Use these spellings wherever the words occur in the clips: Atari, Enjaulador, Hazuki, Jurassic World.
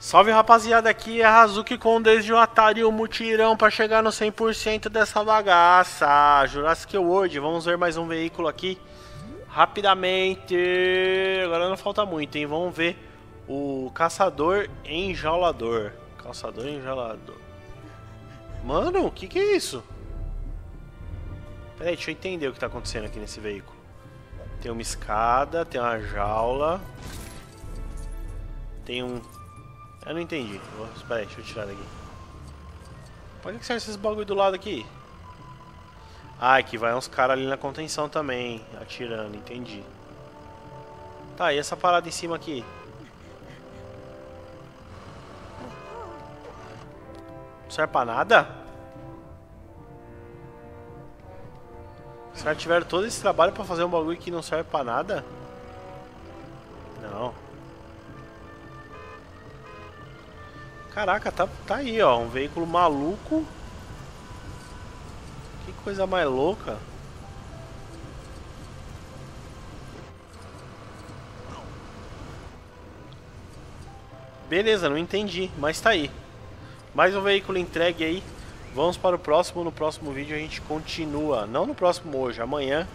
Salve rapaziada, aqui é a Hazuki com desde o Atari o mutirão para chegar no 100% dessa bagaça. Jurassic World, vamos ver mais um veículo aqui rapidamente. Agora não falta muito, hein? Vamos ver o Caçador Enjaulador. Caçador Enjaulador. Mano, o que é isso? Peraí, deixa eu entender o que tá acontecendo aqui nesse veículo. Tem uma escada, tem uma jaula. Tem um... Eu não entendi. Peraí, deixa eu tirar daqui. Pra que serve esses bagulho do lado aqui? Ah, aqui vai uns caras ali na contenção também, atirando, entendi. Tá, e essa parada em cima aqui? Não serve pra nada? Os caras tiveram todo esse trabalho pra fazer um bagulho que não serve pra nada? Não. Caraca, tá aí, ó, um veículo maluco. Que coisa mais louca. Beleza, não entendi, mas tá aí. Mais um veículo entregue aí. Vamos para o próximo, no próximo vídeo a gente continua. Não no próximo hoje, amanhã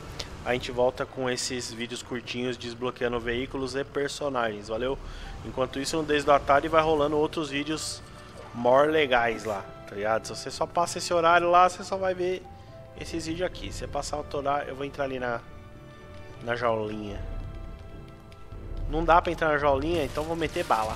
a gente volta com esses vídeos curtinhos desbloqueando veículos e personagens, valeu? Enquanto isso, no Desde o Atari vai rolando outros vídeos more legais lá, tá ligado? Se você só passa esse horário lá, você só vai ver esses vídeos aqui. Se você passar outro horário, eu vou entrar ali na jaulinha. Não dá pra entrar na jaulinha, então vou meter bala.